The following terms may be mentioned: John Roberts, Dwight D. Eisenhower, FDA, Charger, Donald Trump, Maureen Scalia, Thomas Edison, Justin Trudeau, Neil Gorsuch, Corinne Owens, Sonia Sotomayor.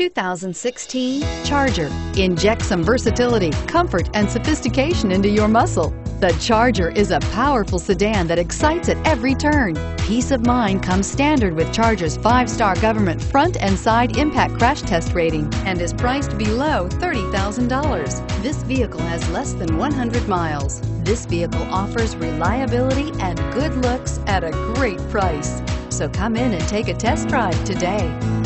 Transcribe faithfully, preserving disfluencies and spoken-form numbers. two thousand sixteen Charger. Inject some versatility, comfort, and sophistication into your muscle. The Charger is a powerful sedan that excites at every turn. Peace of mind comes standard with Charger's five-star government front and side impact crash test rating and is priced below thirty thousand dollars. This vehicle has less than one hundred miles. This vehicle offers reliability and good looks at a great price. So come in and take a test drive today.